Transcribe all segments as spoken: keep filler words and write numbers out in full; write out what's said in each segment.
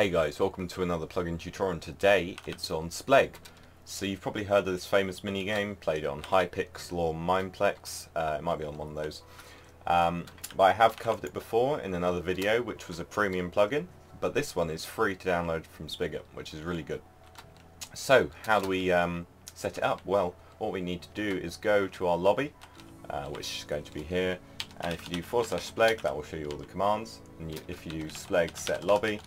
Hey guys, welcome to another plugin tutorial, and today it's on Splegg. So you've probably heard of this famous minigame, played on Hypixel or Mineplex, uh, it might be on one of those. Um, but I have covered it before in another video, which was a premium plugin, but this one is free to download from Spigot, which is really good. So how do we um, set it up? Well, what we need to do is go to our lobby, uh, which is going to be here, and if you do forward slash Splegg, that will show you all the commands, and you, if you do Splegg set lobby,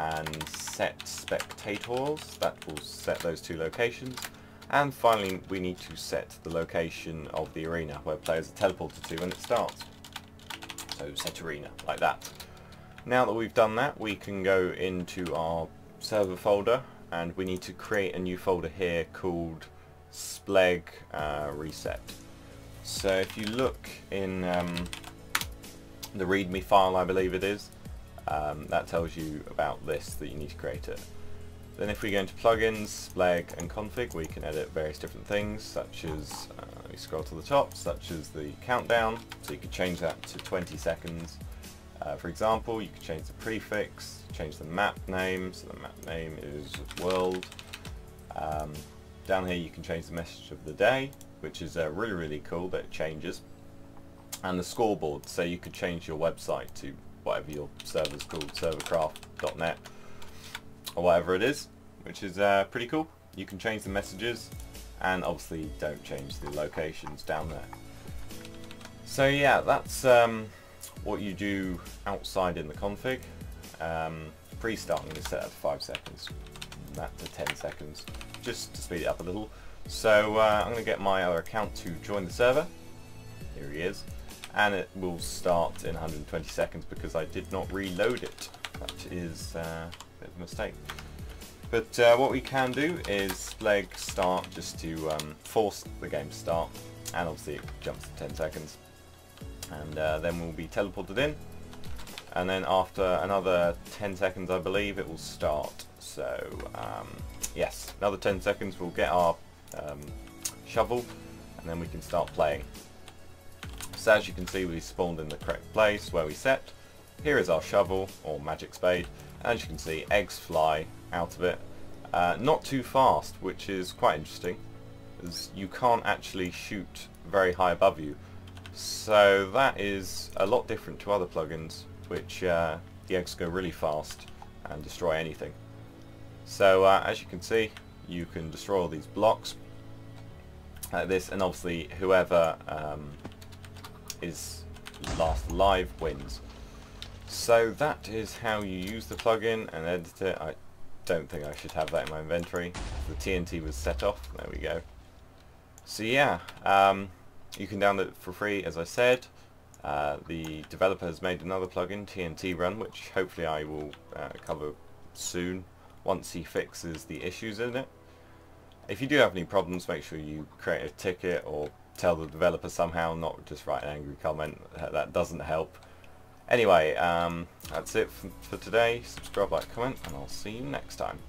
and set spectators, that will set those two locations. And finally we need to set the location of the arena where players are teleported to when it starts. So set arena, like that. Now that we've done that, we can go into our server folder, and we need to create a new folder here called Splegg uh, Reset. So if you look in um, the readme file, I believe it is, Um, that tells you about this, that you need to create it. Then if we go into plugins, Splegg and config, we can edit various different things, such as, uh, let me scroll to the top, such as the countdown, so you could change that to twenty seconds. Uh, for example, you could change the prefix, change the map name, so the map name is world. Um, down here you can change the message of the day, which is uh, really, really cool that it changes. And the scoreboard, so you could change your website to whatever your server's called, servercraft dot net or whatever it is, which is uh, pretty cool. You can change the messages, and obviously don't change the locations down there. So yeah, that's um, what you do outside in the config. Um, pre-start, I'm going to set that to five seconds, that to ten seconds, just to speed it up a little. So uh, I'm going to get my other account to join the server. Here he is. And it will start in one hundred twenty seconds because I did not reload it, which is uh, a bit of a mistake. But uh, what we can do is Splegg start just to um, force the game to start, and obviously it jumps to ten seconds. And uh, then we'll be teleported in, and then after another ten seconds I believe it will start. So um, yes, another ten seconds we'll get our um, shovel, and then we can start playing. So as you can see, we spawned in the correct place where we set. Here is our shovel, or magic spade, and as you can see, eggs fly out of it. Uh, not too fast, which is quite interesting, as you can't actually shoot very high above you. So that is a lot different to other plugins, which uh, the eggs go really fast and destroy anything. So uh, as you can see, you can destroy all these blocks like this, and obviously whoever um, is last alive wins. So that is how you use the plugin and edit it. I don't think I should have that in my inventory. The T N T was set off. There we go. So yeah, um, you can download it for free, as I said. Uh, the developer has made another plugin, T N T Run, which hopefully I will uh, cover soon once he fixes the issues in it. If you do have any problems, make sure you create a ticket or tell the developer somehow, not just write an angry comment. That doesn't help. Anyway, um, that's it for today. Subscribe, like, comment, and I'll see you next time.